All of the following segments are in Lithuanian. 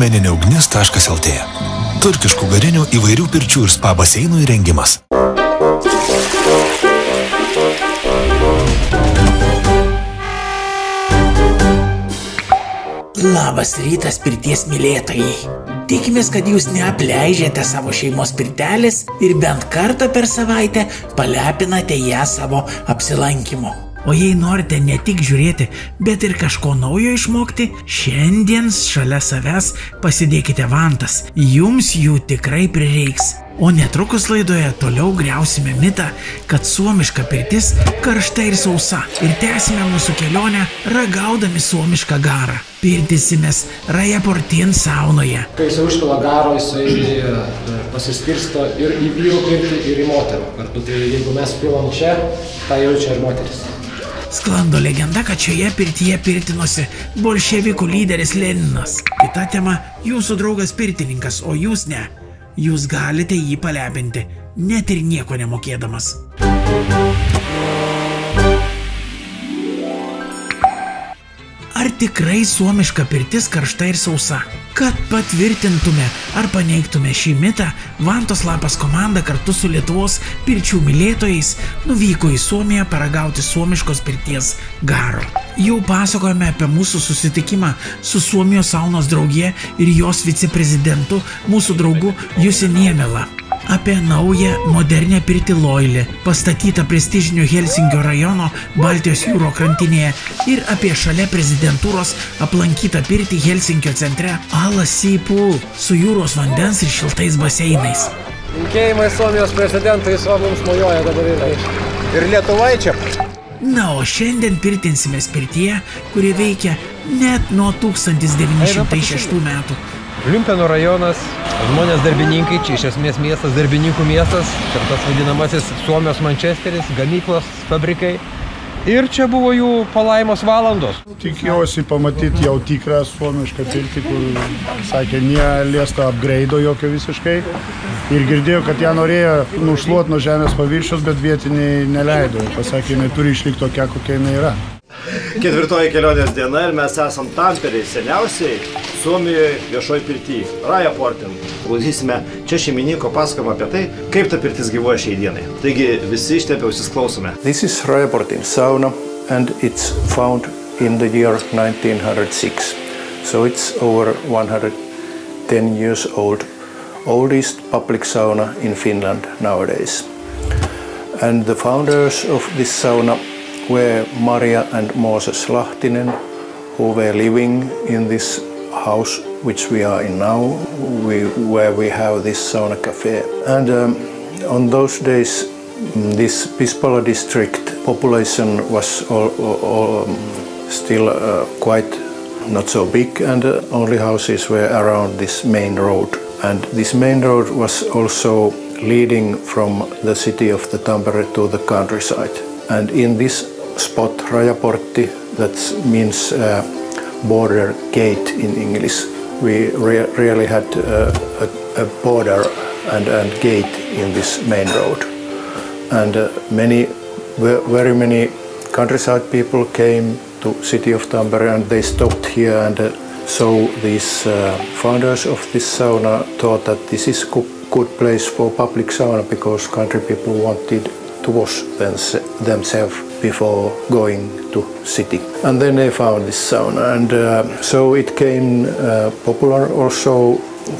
smeniniaugnis.lt. Turkiškų garinių įvairių pirčių ir spa baseinų įrengimas. Labas rytas, pirties mylėtojai. Tikimės, kad jūs neapleidžiate savo šeimos pirtelės ir bent kartą per savaitę palepinate ją savo apsilankimu. O jei norite ne tik žiūrėti, bet ir kažko naujo išmokti, šiandien šalia savęs pasidėkite vantas. Jums jų tikrai prireiks. O netrukus laidoje toliau griausime mitą, kad suomiška pirtis karšta ir sausa. Ir tęsime mūsų kelionę ragaudami suomišką garą. Pirtysimės Rajaportin saunoje. Kai jis užpila garo, jisai pasiskirsto ir į vyrų pirtį, ir į moterų kartu. Tai jeigu mes pilam čia, tą jaučia ir moteris. Sklando legenda, kad šioje pirtyje pirtinosi bolševikų lyderis Leninas. Kita tema – jūsų draugas pirtininkas, o jūs ne. Jūs galite jį palepinti, net ir nieko nemokėdamas. Ar tikrai suomiška pirtis karšta ir sausa? Kad patvirtintume ar paneigtume šį mitą, Vantos lapas komanda kartu su Lietuvos pirčių mylėtojais nuvyko į Suomiją paragauti suomiškos pirties garo. Jau pasakojame apie mūsų susitikimą su Suomijos saunos draugė ir jos viceprezidentu, mūsų draugu Jusiniemela. Apie naują modernią pirtį Loili, pastatytą prestižinio Helsinkio rajono Baltijos jūro krantinėje, ir apie šalia prezidentūros aplankytą pirtį Helsinkio centre Alasipul su jūros vandens ir šiltais baseinais. Linkėjimai Suomijos prezidentui, suomiams mojuoja dabar ir lietuvaičiam. Na, o šiandien pirtinsimės pirtyje, kuri veikia net nuo 1906 metų. Liumpeno rajonas, žmonės darbininkai, čia iš esmės miestas, darbininkų miestas, čia tas vadinamasis Suomijos Mančesteris, gamyklos, fabrikai. Ir čia buvo jų palaimos valandos. Tikiuosi pamatyti jau tikrą suomišką pirtį, kur sakė, neliesta upgrade'o jokio visiškai. Ir girdėjau, kad ją norėjo nušluoti nuo žemės paviršiaus, bet vietiniai neleido. Pasakė, jinai turi išlikti tokia, kokia jinai yra. Ketvirtoji kelionės diena ir mes esam Tamperei, seniausiai Suomijoje viešoj pirty, Rajaportin. Klausysime čia šeimininko pasakojimą apie tai, kaip ta pirtis gyvuoja šiai dienai. Taigi visi ištepėjusis klausome. This is Rajaportin sauna and it's found in the year 1906. So it's over 110 years old. Oldest public sauna in Finland nowadays. And the founders of this sauna were Maria and Moses Lahtinen, who were living in this house which we are in now, where we have this sauna cafe. And on those days, this Pispala district population was still quite not so big, and only houses were around this main road. And this main road was also leading from the city of the Tampere to the countryside. And in this spot, Rajaportti, that means border gate in English. We really had a border and gate in this main road. And very many countryside people came to city of Tampere and they stopped here. And so these founders of this sauna thought that this is good place for public sauna because country people wanted to wash themselves before going to city. And then they found this sauna, and so it came popular also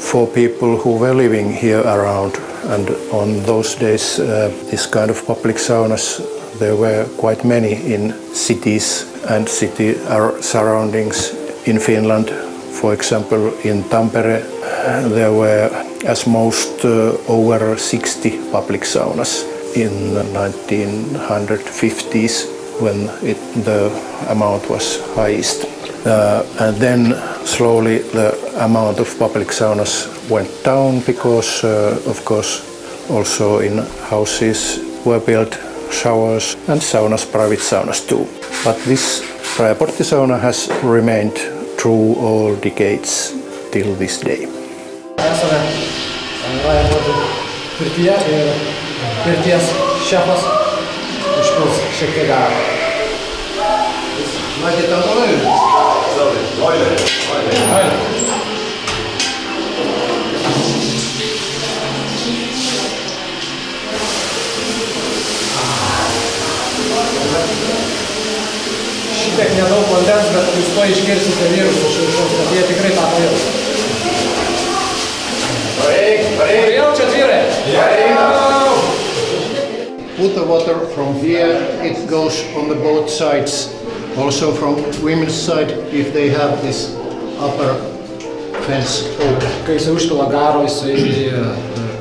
for people who were living here around. And on those days, this kind of public saunas, there were quite many in cities and city surroundings in Finland. For example, in Tampere, there were as most over 60 public saunas. In the 1950s, when the amount was highest. And then slowly the amount of public saunas went down because, of course, also in houses were built showers and saunas, private saunas too. But this Rajaportti sauna has remained through all decades till this day. Pirties šefas išpils šiek tiek garo. Matėte, ten to Loili? Loili. iškirsite virusą iš viršaus, kad jie tikrai tą virusą. Ar jaučiat vyrai? Put the water from here, it goes on the both sides, also from women's side, if they have this upper fence open. Kai jisai užpila garo, jisai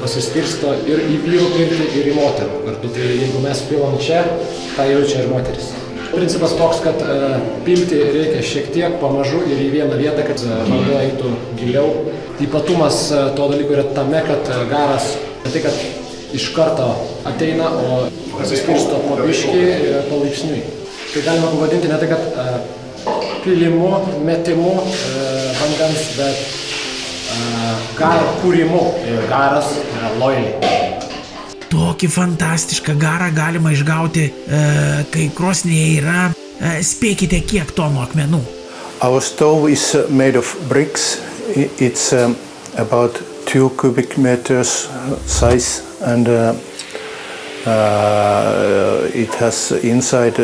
pasiskirsto ir į vyrų pirtį, ir į moterų pirtį. Tai jeigu mes pilam čia, tą jaučia ir moteris. Principas toks, kad pilti reikia šiek tiek pamažu ir į vieną vietą, kad vanduo eitų giliau. Ypatumas to dalyko yra tame, kad garas ne tai, kad iš karto ateina, o pasiskirsto po biškį palaipsniui. Tai galima pavadinti ne tai, kad pilimu, metimu vandens, bet garo kūrimu. Garas yra Loili. Tokį fantastišką garą galima išgauti, kai krosnėje yra, spėkite, kiek tonų akmenų. Our stove is made of bricks. It's about 2 cubic meters size, and it has inside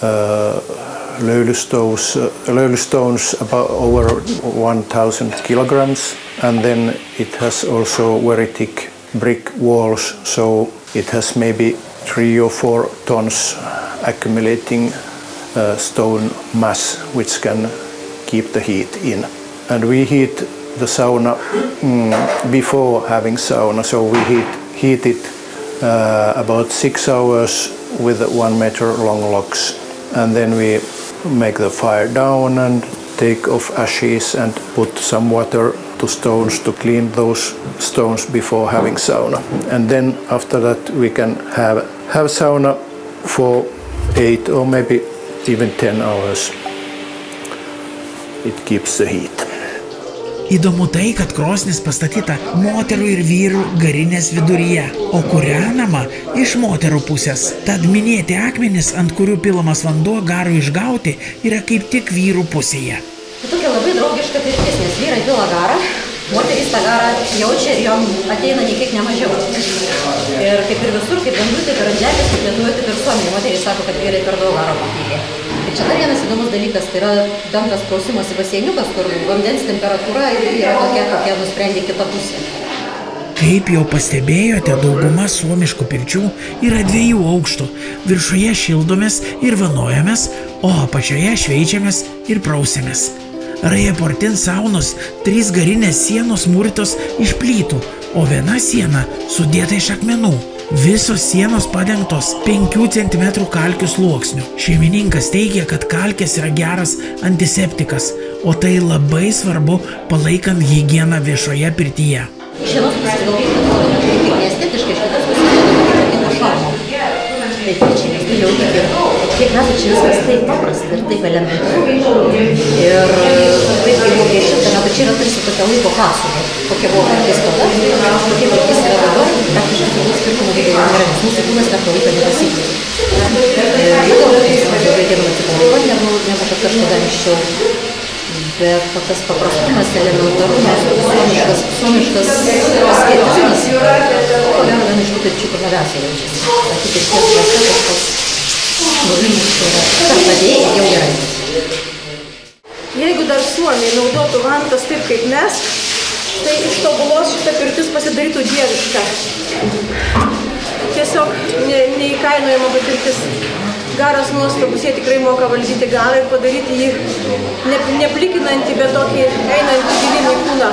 löylystones about over 1,000 kilograms, and then it has also very thick brick walls, so it has maybe 3 or 4 tons accumulating stone mass, which can keep the heat in. And we heat the sauna before having sauna, so we heat it about 6 hours with 1 meter long logs, and then we make the fire down and take off ashes and put some water to stones to clean those stones before having sauna. And then after that we can have sauna for 8 or maybe even 10 hours. It keeps the heat. Įdomu tai, kad krosnis pastatyta moterų ir vyrų garinės viduryje, o kūrenama iš moterų pusės. Tad minėti akmenis, ant kurių pilamas vanduo garui išgauti, yra kaip tik vyrų pusėje. Tai tokia labai draugiška pirtis, nes vyrai pila garą, moterys tą garą jaučia ir jom ateina niekiek nemažiau. Ir kaip ir visur, kaip bandų, taip ir andželės, kaip Lietuvoje, taip ir Suomijoje, moterys sako, kad vyrai per daug garo patyrė. Ir čia dar vienas įdomus dalykas, tai yra bendras prausimas į baseiniukas, kur vandens temperatūra yra tokia, kokia nusprendė kitą pusę. Kaip jau pastebėjote, dauguma suomiškų pirčių yra 2 aukštų. Viršuje šildomės ir vanojamės, o apačioje šveičiamės ir prausiamės. Rajaportin saunos 3 garinės sienos mūrytos iš plytų, o viena siena sudėta iš akmenų. Visos sienos padengtos 5 cm kalkių sluoksnių. Šeimininkas teigia, kad kalkės yra geras antiseptikas, o tai labai svarbu palaikant higieną viešoje pirtyje. Iš vienos pusės galbūt atrodo tik neestetiškai, iš kitos pusės galbūt tik šarmo. Tai čia visgi jau kiek metų čia viskas taip paprasta ir taip elementaru. Ir taip kaip buvo prieš 100 metų, čia yra tarsi tokia laiko kasuma. Kokia buvo kartais tada, kokia pirtis yra dabar, praktiškai turbūt skirtumų vėliau nėra, nes mūsų kūnas net laiko nepasikeitė. Jau galbūt viskas mažiau reikėdama atsipalaiduoti, negu kad kažkada anksčiau. Bet tas paprastumas, elementarumas, suomiškas asketizmas, ko gero viena iš tų pirčių, kur labiausiai jaučiasi. Taip iš tiesų yra kažkoks buvimas, yra kas padėjo, jau gerai. Jeigu dar Suomiai naudotų vantas taip kaip mes, tai iš tobulos šita pirtis pasidarytų dievišką. Tiesiog neįkainojama patirtis. Garas nuostabus, jie tikrai moka valdyti garą ir padaryti jį neplikinantį, bet tokį einantį gilyn į kūną.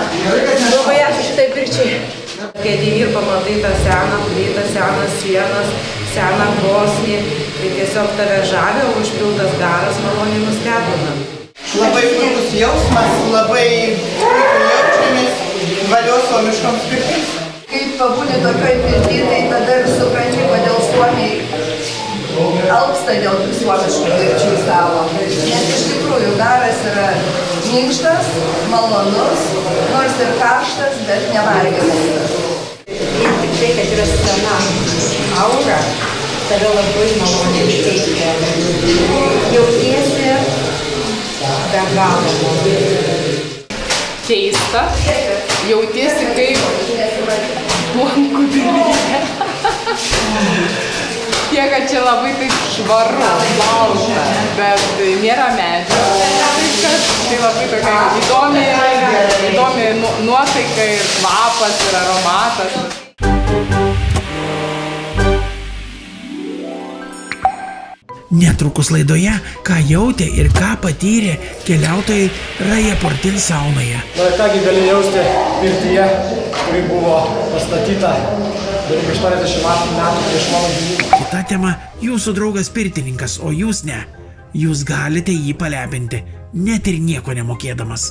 Labai ačiū šitai pirčiai. Kai ateini ir pamatai tą seną plytą, senas sienas, seną krosnį, tai tiesiog tave žavi, o užpiltas garas maloniai nustebina. Labai puikus jausmas, labai puikiai jaučiamės valios suomiškoms pirtims. Kai pabūni tokioj pirty, tai tada ir supranti, kodėl Suomiai alpsta dėl suomiškų pirčių savo. Nes iš tikrųjų garas yra minkštas, malonus, nors ir karštas, bet nevarginantis. Ir tik tai, kad yra sena aura, tave labai maloniai veikia. Jautiesi be galo. Keista, jautiesi kaip duonkų pilyje. tiek, kad čia labai taip švaru, laužta, bet nėra medžio. Tai labai tokia įdomi nuotaika ir kvapas ir aromatas. Netrukus laidoje, ką jautė ir ką patyrė keliautojai Rajaportin saunoje. Na ir kągi gali jausti pirtyje, kuri buvo pastatyta beveik 80 metų prieš mano gimimą. Kita tema – jūsų draugas pirtininkas, o jūs ne. Jūs galite jį palepinti, net ir nieko nemokėdamas.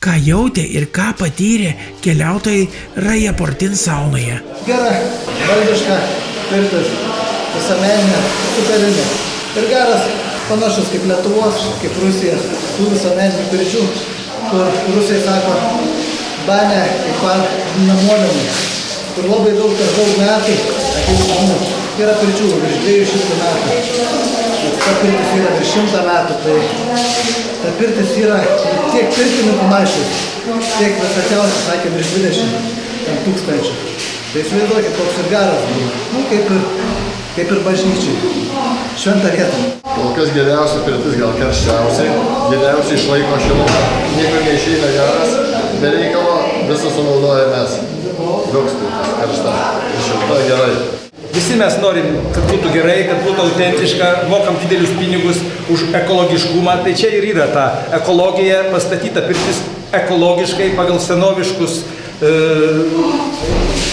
Ką jautė ir ką patyrė keliautojai Rajaportin saunoje. Gera, valdiška pirtis, visuomeninė, superinė. Ir geras, panašus kaip Lietuvos, kaip Rusijos, tų visuomeninių pirčių, kur Rusijai sako, banė, kaip ar namuolimai, kur labai daug, per daug metų, ateis, yra pirčių, virš 200 metų. Ta pirtis yra virš 100 metų, tai ta pirtis yra tiek pirtininkų mašius, tiek visatiausiai, sakė, virš 20 tūkstančių. Tai įsivaizduokit, koks ir geras buvo. Nu, kaip ir bažnyčiai. Šventa vieta. Kol kas geriausia pirtis, gal karščiausiai, geriausiai išlaiko šilumą. Niekur neišeina geras, be reikalo visą sunaudoja mes. Daug spirtis, karšta, šilta, gerai. Visi mes norim, kad būtų gerai, kad būtų autentiška, mokam didelius pinigus už ekologiškumą. Tai čia ir yra ta ekologija, pastatyta pirtis ekologiškai pagal senoviškus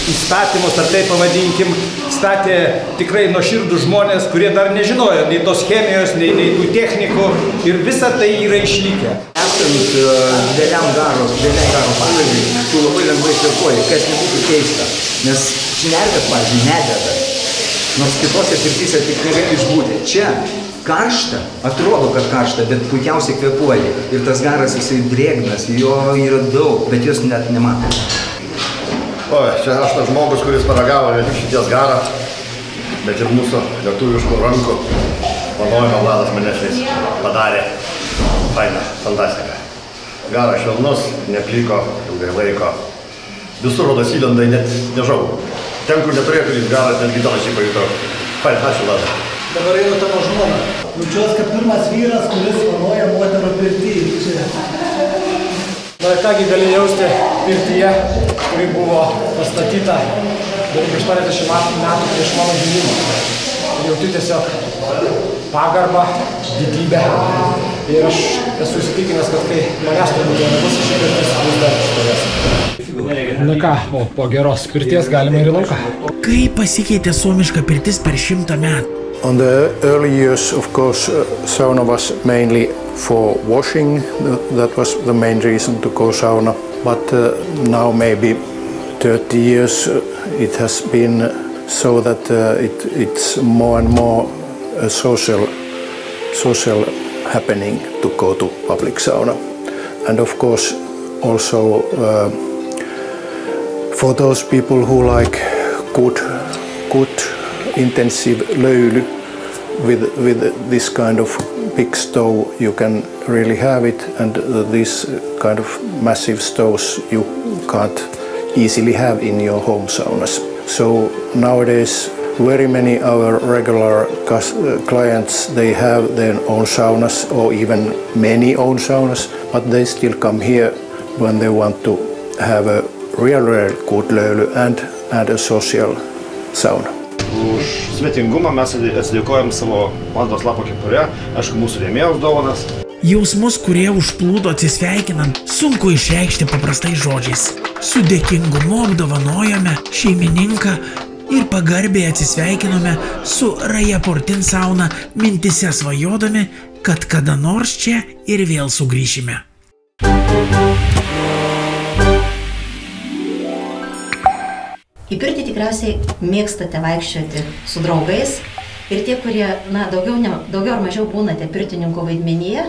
įstatymus, ar tai pavadinkim, statė tikrai nuoširdų žmonės, kurie dar nežinojo nei tos chemijos, nei tų technikų ir visa tai yra išlikę. Esant dėliam garo pavyzdžiui, tu labai lengvai sirkuoji, kas nebūtų keista, nes nervės, pavyzdžiui, nededa. Nors kitose pirtyse tik negali išbūti. Čia karšta, atrodo, kad karšta, bet puikiausiai kvepuoja. Ir tas garas, jisai drėgnas, jo yra daug, bet jos net nematai. Oi, čia aš tas žmogus, kuris paragavo ne tik šities garą, bet ir mūsų lietuviškų rankų vadovavimo Vladas Menešis padarė fainą, fantastiką. Garas švelnus, nepliko, ilgai laiko. Visur rodos įlenda net nežau. Ten, kur neturėtų jis garas, netgi dalašiai pajutau. Fai, ačiū Vlada. Dabar einu tavo žmoną. Jaučiuos, kad pirmas vyras, kuris vanoja moterų pirtį. Na ir kągi gali jausti pirtyje, kuri buvo pastatyta beveik 80 metų prieš mano gimimą. Jauti tiesiog pagarbą, didybę. Ir aš esu įsitikinęs, kad kai manęs turbūt nebus išpirtis, vis dar stovės. Na ką, o po geros pirties galima ir į lauką. Kaip pasikeitė suomiška pirtis per 100 metų? On the early years, of course, sauna was mainly for washing. That was the main reason to go sauna. But now maybe 30 years it has been so that it's more and more a social happening to go to public sauna, and of course also for those people who like good intensive löyly with this kind of big stove, you can really have it, and this kind of massive stoves you can't easily have in your home saunas. So nowadays very many our regular clients, they have their own saunas or even many own saunas, but they still come here when they want to have a real good löyly and a social sauna. Už svetingumą mes atsidėkojam savo Vantos lapo kepurę, aišku, mūsų rėmėjos dovanas. Jausmus, kurie užplūdo atsisveikinant, sunku išreikšti paprastai žodžiais. Su dėkingumu apdovanojome šeimininką ir pagarbiai atsisveikinome su Rajaportin sauna, mintise svajodami, kad kada nors čia ir vėl sugrįšime. Į pirtį tikriausiai mėgstate vaikščioti su draugais ir tie, kurie daugiau ar mažiau būnate pirtininko vaidmenyje,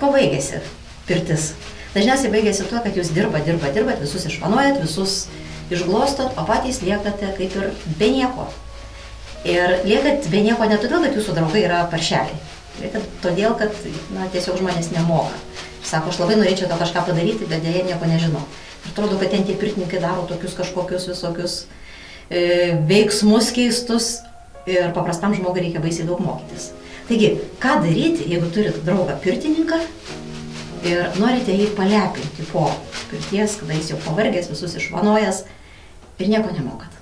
kuo baigėsi pirtis? Dažniausiai baigėsi tuo, kad jūs dirbat, visus išvanojat, visus išglostot, o patys liekate kaip ir be nieko. Ir liekat be nieko ne todėl, kad jūsų draugai yra paršeliai. Todėl, kad tiesiog žmonės nemoka. Sako, aš labai norėčiau to kažką padaryti, bet dėja nieko nežinau. Ir atrodo, kad ten tie pirtininkai daro tokius kažkokius visokius veiksmus keistus ir paprastam žmogui reikia baisiai daug mokytis. Taigi, ką daryti, jeigu turit draugą pirtininką ir norite jį palepinti po pirties, kada jis jau pavargęs, visus išvanojęs ir nieko nemokat?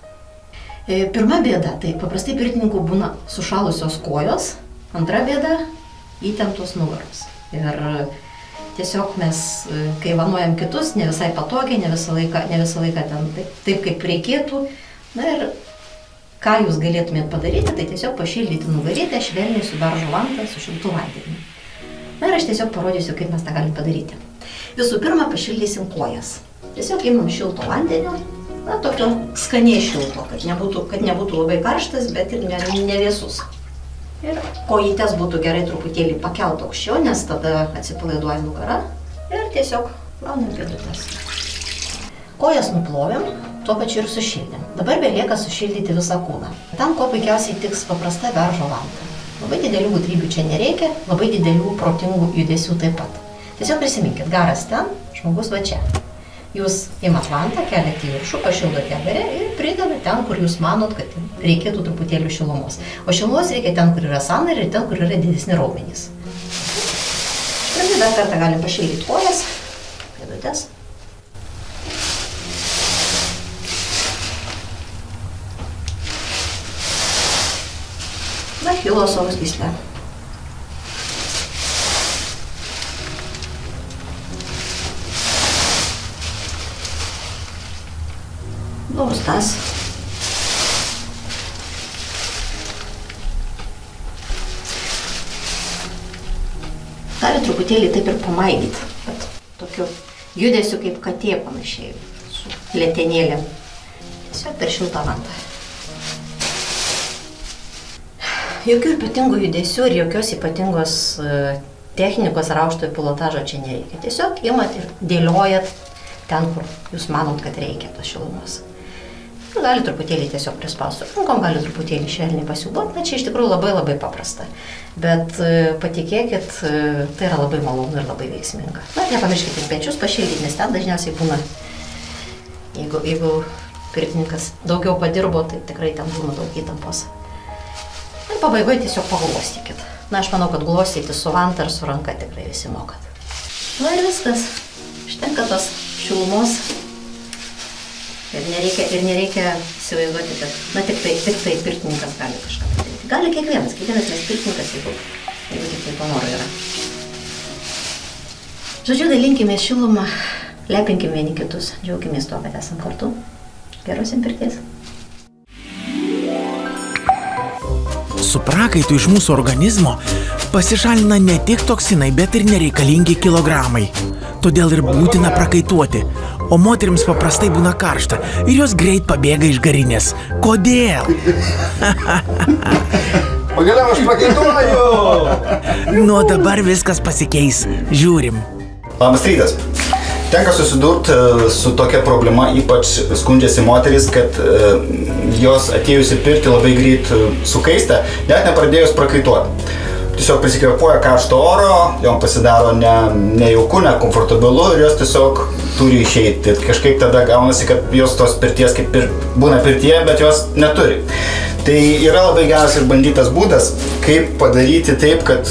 Pirma bėda, tai paprastai pirtininkų būna sušalusios kojos, antra bėda – įtemptos nugaros. Ir tiesiog mes, kai vanuojam kitus, ne visai patogiai, ne visą laiką ten taip, kaip reikėtų. Na ir ką jūs galėtumėt padaryti, tai tiesiog pašildyti nugarytę švelniai su baržo vanta, su šiltu vandeniu. Na ir aš tiesiog parodysiu, kaip mes tą galim padaryti. Visų pirma, pašildysim kojas. Tiesiog imam šilto vandenio, na tokio skaniai šilto, kad nebūtų labai karštas, bet ir nevėsus. Ir kojytės būtų gerai truputėlį pakelt aukščiau, nes tada atsipalaiduoja nugarą ir tiesiog plaunam pėdutes. Kojas nuplovėm, tuo pačiu ir sušildėm. Dabar belieka sušildyti visą kūną. Tam ko puikiausiai tiks paprasta beržo vanta. Labai didelių gudrybių čia nereikia, labai didelių protingų judesių taip pat. Tiesiog prisiminkit, garas ten, žmogus va čia. Jūs imat vantą, keliat į viršų, pašildote gare ir pridedat ten, kur jūs manot, kad reikėtų truputėlių šilumos. O šilumos reikia ten, kur yra sąnariai, ir ten, kur yra didesni raumenys. Štai dar kartą galim pašildyti kojas, pėdutes. Na, Achilesovos gyslę. Plaustas. Galit truputėlį taip ir pamaigyti, bet tokiu judesiu kaip katė panašiai, su letenėlėm. Tiesiog per šiltą vantą. Jokių ypatingų judesių ir jokios ypatingos technikos ar aukštojo pilotažo čia nereikia. Tiesiog imat ir dėliojat ten, kur jūs manot, kad reikia tos šilumos. Gali truputėlį tiesiog prispausti rankom, gali truputėlį švelniai pasiūbuoti, na čia iš tikrųjų labai paprasta. Bet patikėkit, tai yra labai malonu ir labai veiksminga. Na, nepamirškit ir pečius pašildyti, nes ten dažniausiai būna, jeigu pirtininkas daugiau padirbo, tai tikrai ten būna daug įtampos. Ir pabaigoje tiesiog paglostykit. Na, aš manau, kad glostyti su vanta ar su ranka tikrai visi mokat. Na ir viskas. Štenka tos šilumos. Ir nereikia įsivaizduoti, kad na, tik tai pirtininkas gali kažką padaryti. Gali kiekvienas, nes pirtininkas jeigu tik tai panoro yra. Žodžiu, dalinkimės šilumą, lepinkim vieni kitus, džiaugimės tuo, kad esam kartu. Geros jums pirties. Su prakaitu iš mūsų organizmo pasišalina ne tik toksinai, bet ir nereikalingi kilogramai. Todėl ir būtina prakaituoti. O moterims paprastai būna karšta ir jos greit pabėga iš garinės. Kodėl? Pagaliau aš prakaituoju! Nu, dabar viskas pasikeis. Žiūrim. Labas rytas. Tenka susidurti su tokia problema, ypač skundžiasi moteris, kad jos atėjusi pirti labai greit sukaista, net nepradėjus prakaituoti. Tiesiog prisikvėpuoja karšto oro, jom pasidaro nejauku, nekomfortabilu ir jos tiesiog turi išeiti. Kažkaip tada gaunasi, kad jos tos pirties kaip ir būna pirtie, bet jos neturi. Tai yra labai geras ir bandytas būdas, kaip padaryti taip, kad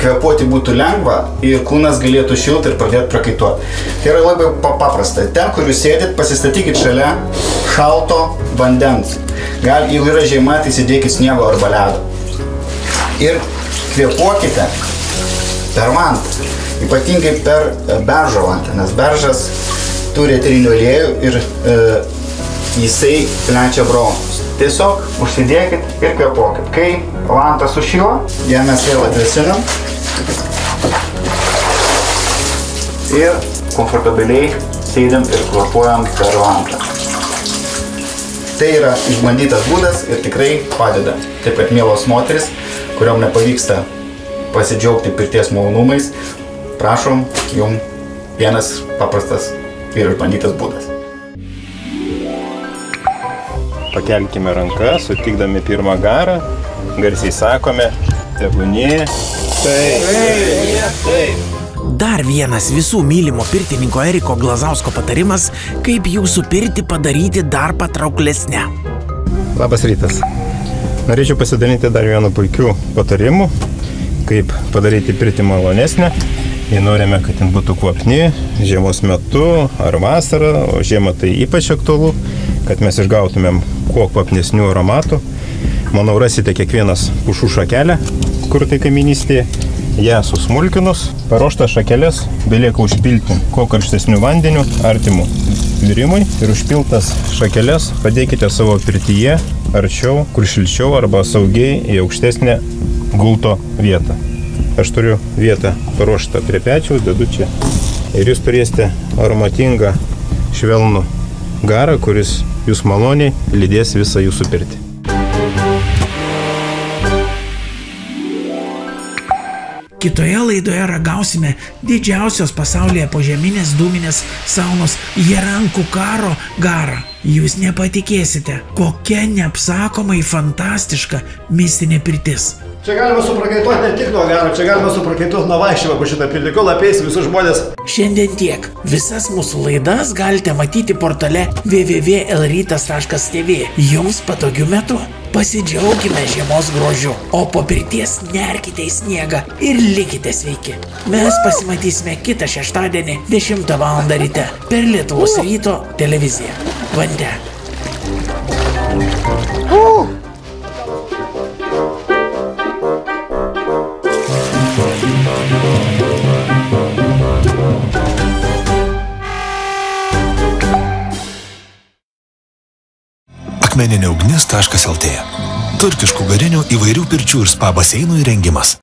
kvepuoti būtų lengva ir kūnas galėtų šilti ir pradėti prakaituoti. Tai yra labai paprasta. Ten, kur jūs sėdit, pasistatykit šalia šalto vandens. Gal, jeigu yra žiema, tai įsidėkit sniego arba ledo. Ir kvėpuokite per vantą, ypatingai per beržo vantą, nes beržas turi eterinį aliejų ir jisai plečia bronchus. Tiesiog užsidėkit ir kvėpuokit. Kai vanta sušyla, ją mes vėl atvesinam ir komfortabiliai sėdėm ir kvėpuojam per vantą. Tai yra išbandytas būdas ir tikrai padeda. Taip pat, mielos moteris, kuriam nepavyksta pasidžiaugti pirties malonumais, prašom, jum vienas paprastas ir išbandytas būdas. Pakelkime rankas, sutikdami pirmą garą, garsiai sakome tebūnie. Taip. Dar vienas visų mylimo pirtininko Eriko Glazausko patarimas, kaip jūsų pirtį padaryti dar patrauklesnę. Labas rytas. Norėčiau pasidalinti dar vienu puikiu patarimu, kaip padaryti pirtį malonesnę. Jei norime, kad ten būtų kvapni žiemos metu ar vasarą, o žiemą tai ypač aktualu, kad mes išgautumėm kuo kvapnesnių aromatų. Manau, rasite kiekvienas pušų šakelę, kur tai kaimynystėje. Ja susmulkinus, paruoštas šakeles belieka užpilti kuo karštesniu vandeniu artimu virimui ir užpiltas šakeles padėkite savo pirtyje arčiau, kur šilčiau arba saugiai į aukštesnę gulto vietą. Aš turiu vietą paruoštą prie pečiaus, dedu čia ir jūs turėsite aromatingą švelnų garą, kuris jūs maloniai lydės visą jūsų pirtį. Kitoje laidoje ragausime didžiausios pasaulyje požeminės dūminės saunos Jerankų karo garą. Jūs nepatikėsite, kokia neapsakomai fantastiška mistinė pirtis. Čia galima suprakaituoti ne tik nuo garo, čia galima suprakaituoti nuo vaikščiojimo po šitą pilį, kol apeisi visus žmonės. Šiandien tiek. Visas mūsų laidas galite matyti portale www.lrytas.tv jums patogiu metu. Pasidžiaugime žiemos grožiu, o po pirties nerkite į sniegą ir likite sveiki. Mes pasimatysime kitą šeštadienį 10 val. Ryte per Lietuvos ryto televiziją. Vande. smeniniaugnis.lt. Turkiškų garinių įvairių pirčių ir spa baseinų įrengimas.